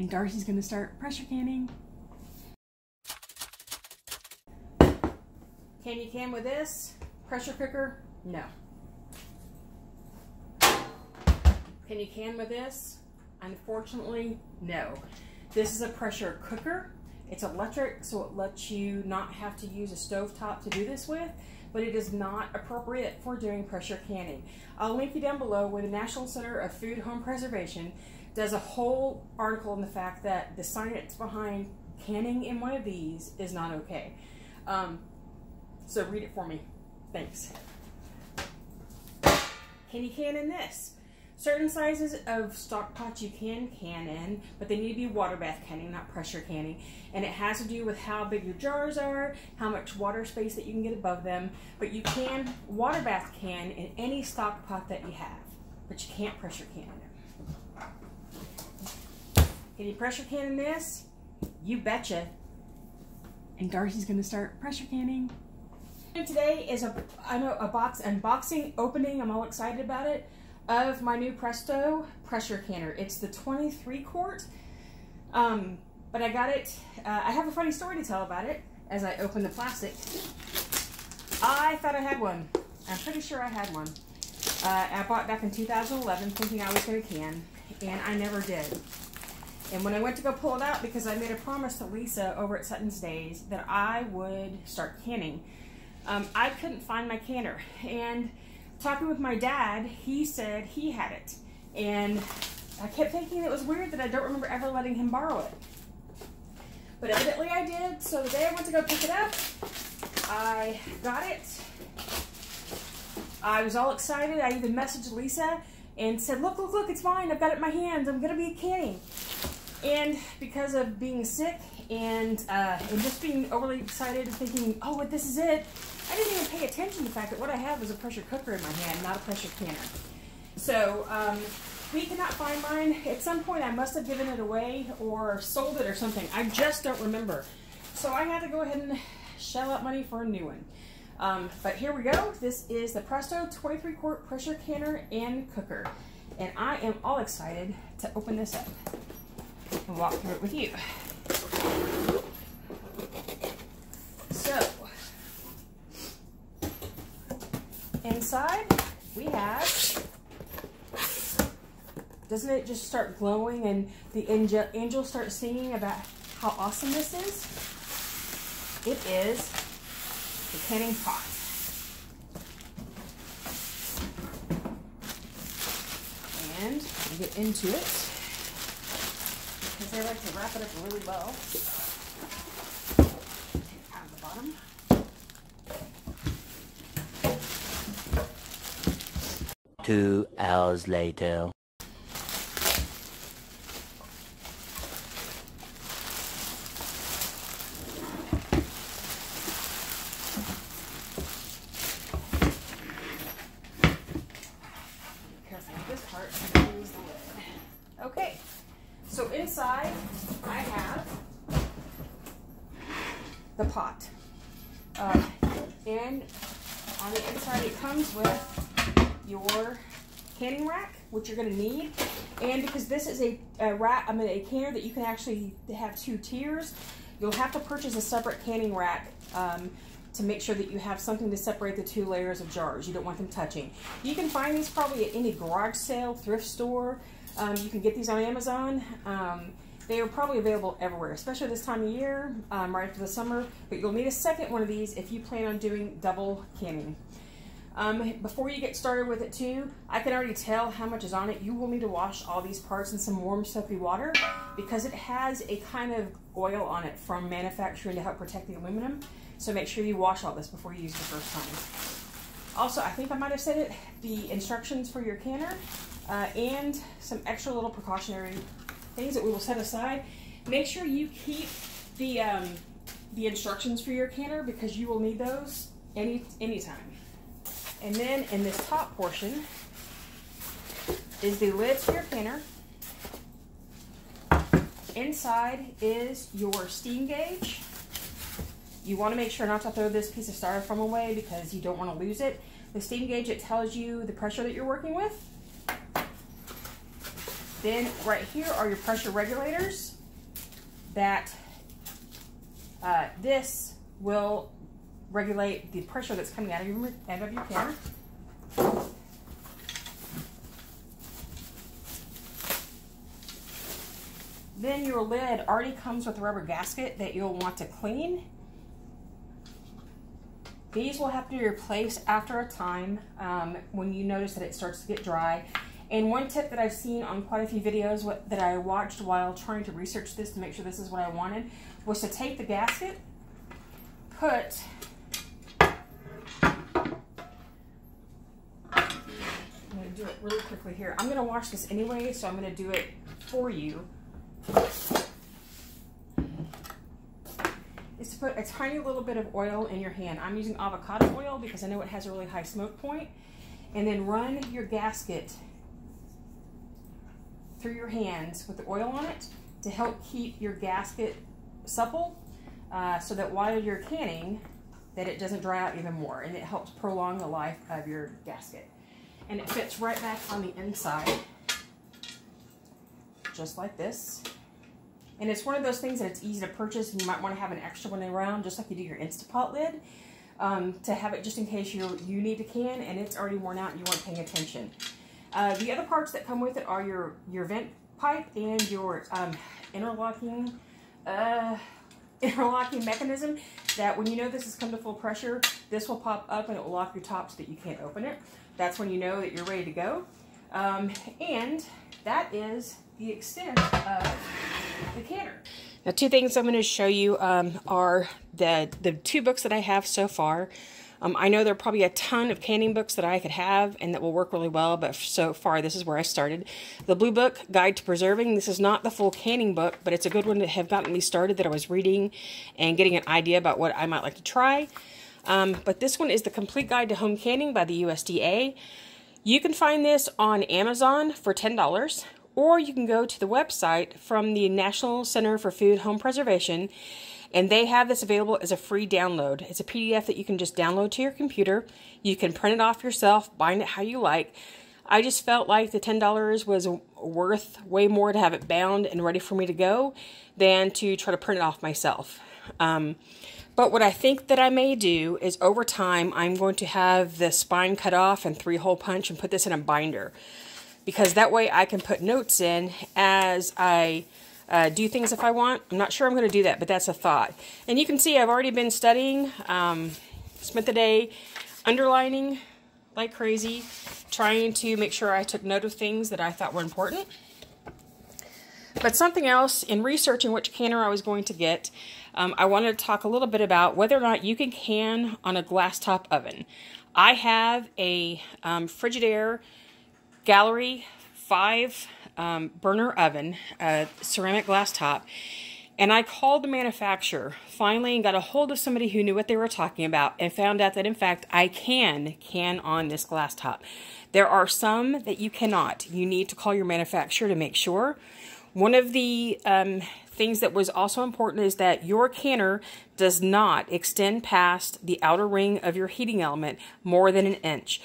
and Darcy's gonna start pressure canning. Can you can with this? Pressure cooker? No. Can you can with this? Unfortunately, no. This is a pressure cooker. It's electric, so it lets you not have to use a stovetop to do this with, but it is not appropriate for doing pressure canning. I'll link you down below where the National Center for Food Home Preservation does a whole article on the fact that the science behind canning in one of these is not okay. So read it for me. Thanks. Can you can in this? Certain sizes of stock pots you can can in, but they need to be water bath canning, not pressure canning. And it has to do with how big your jars are, how much water space that you can get above them. But you can water bath can in any stock pot that you have, but you can't pressure can in it. Can you pressure can in this? You betcha. And Darcy's gonna start pressure canning. And today is a box unboxing, opening, I'm all excited about it, of my new Presto pressure canner. It's the 23 quart, but I got it, I have a funny story to tell about it as I open the plastic. I thought I had one. I'm pretty sure I had one. I bought back in 2011 thinking I was gonna can, and I never did. And when I went to go pull it out, because I made a promise to Lisa over at Sutton's Days that I would start canning, I couldn't find my canner. And talking with my dad, he said he had it. And I kept thinking it was weird that I don't remember ever letting him borrow it. But evidently I did, so the day I went to go pick it up, I got it. I was all excited. I even messaged Lisa and said, look, look, look, it's mine. I've got it in my hands. I'm gonna be canning. And because of being sick and just being overly excited and thinking, oh, what, this is it, I didn't even pay attention to the fact that what I had was a pressure cooker in my hand, not a pressure canner. So we could not find mine. At some point I must have given it away or sold it or something. I just don't remember. So I had to go ahead and shell out money for a new one. But here we go. This is the Presto 23 quart pressure canner and cooker. And I am all excited to open this up and walk through it with you. So, inside we have, doesn't it just start glowing and the angels start singing about how awesome this is? It is the canning pot. And we get into it, because I like to wrap it up really well. Take it out of the bottom. Two hours later. Careful with this part, I can lose the lid. Okay, so inside I have the pot. And on the inside it comes with your canning rack, which you're going to need, and because this is a canner that you can actually have two tiers, you'll have to purchase a separate canning rack to make sure that you have something to separate the two layers of jars. You don't want them touching. You can find these probably at any garage sale, thrift store. You can get these on Amazon. They are probably available everywhere, especially this time of year, right after the summer, but you'll need a second one of these if you plan on doing double canning. Before you get started with it too, I can already tell how much is on it. You will need to wash all these parts in some warm soapy water because it has a kind of oil on it from manufacturing to help protect the aluminum. So make sure you wash all this before you use it the first time. Also, I think I might have said it, the instructions for your canner and some extra little precautionary things that we will set aside. Make sure you keep the instructions for your canner because you will need those anytime. And then in this top portion is the lid for your canner. Inside is your steam gauge. You want to make sure not to throw this piece of styrofoam away because you don't want to lose it. The steam gauge, it tells you the pressure that you're working with. Then right here are your pressure regulators that this will regulate the pressure that's coming out of your can. Then your lid already comes with a rubber gasket that you'll want to clean. These will have to be replaced after a time when you notice that it starts to get dry. And one tip that I've seen on quite a few videos that I watched while trying to research this to make sure this is what I wanted was to take the gasket, put I'm going to do it really quickly here. I'm going to wash this anyway, so I'm going to do it for you. Is to put a tiny little bit of oil in your hand. I'm using avocado oil because I know it has a really high smoke point. And then run your gasket through your hands with the oil on it to help keep your gasket supple so that while you're canning that it doesn't dry out even more, and it helps prolong the life of your gasket. And it fits right back on the inside just like this. And it's one of those things that it's easy to purchase, and you might want to have an extra one around just like you do your Instapot lid to have it just in case you need to can and it's already worn out and you weren't paying attention. The other parts that come with it are your vent pipe and your interlocking mechanism that when you know this has come to full pressure, this will pop up and it will lock your top so that you can't open it. That's when you know that you're ready to go. And that is the extent of the canner. Now, two things I'm going to show you are the two books that I have so far. I know there are probably a ton of canning books that I could have and that will work really well, but so far this is where I started. The Blue Book Guide to Preserving. This is not the full canning book, but it's a good one to have gotten me started that I was reading and getting an idea about what I might like to try. But this one is The Complete Guide to Home Canning by the USDA. You can find this on Amazon for $10, or you can go to the website from the National Center for Food Home Preservation, and they have this available as a free download. It's a PDF that you can just download to your computer. You can print it off yourself, bind it how you like. I just felt like the $10 was worth way more to have it bound and ready for me to go than to try to print it off myself. But what I think that I may do is over time, I'm going to have the spine cut off and 3-hole punch and put this in a binder, because that way I can put notes in as I do things if I want. I'm not sure I'm going to do that, but that's a thought. And you can see I've already been studying, spent the day underlining like crazy, trying to make sure I took note of things that I thought were important. But something else in researching which canner I was going to get, I wanted to talk a little bit about whether or not you can can on a glass top oven. I have a Frigidaire Gallery 5 burner oven, ceramic glass top, and I called the manufacturer finally and got a hold of somebody who knew what they were talking about and found out that in fact I can on this glass top. There are some that you cannot. You need to call your manufacturer to make sure. One of the things that was also important is that your canner does not extend past the outer ring of your heating element more than an inch.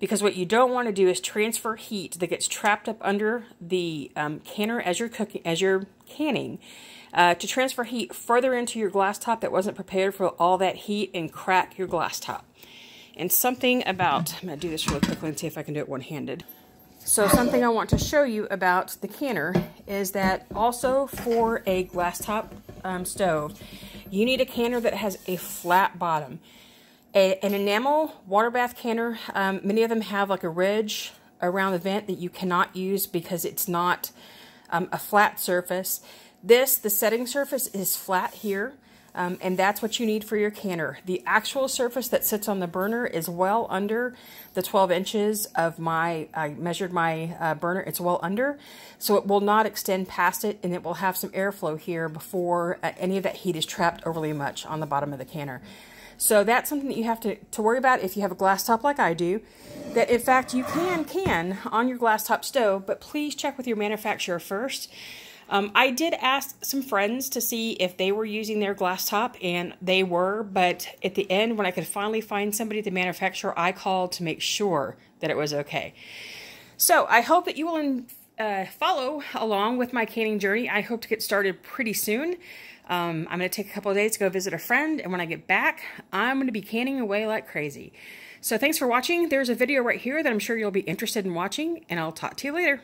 Because what you don't want to do is transfer heat that gets trapped up under the canner as you're cooking, as you're canning, to transfer heat further into your glass top that wasn't prepared for all that heat and crack your glass top. And something about, I'm going to do this really quickly and see if I can do it one-handed. So something I want to show you about the canner is that also for a glass top stove, you need a canner that has a flat bottom. An enamel water bath canner, many of them have like a ridge around the vent that you cannot use because it's not a flat surface. This, the setting surface, is flat here, and that's what you need for your canner. The actual surface that sits on the burner is well under the 12 inches of my, I measured my burner, it's well under, so it will not extend past it, and it will have some airflow here before any of that heat is trapped overly much on the bottom of the canner. So that's something that you have to worry about if you have a glass top like I do, that in fact you can on your glass top stove, but please check with your manufacturer first. I did ask some friends to see if they were using their glass top, and they were, but at the end when I could finally find somebody at the manufacturer, I called to make sure that it was okay. So I hope that you will follow along with my canning journey. I hope to get started pretty soon. I'm going to take a couple of days to go visit a friend, and when I get back, I'm going to be canning away like crazy. So thanks for watching. There's a video right here that I'm sure you'll be interested in watching, and I'll talk to you later.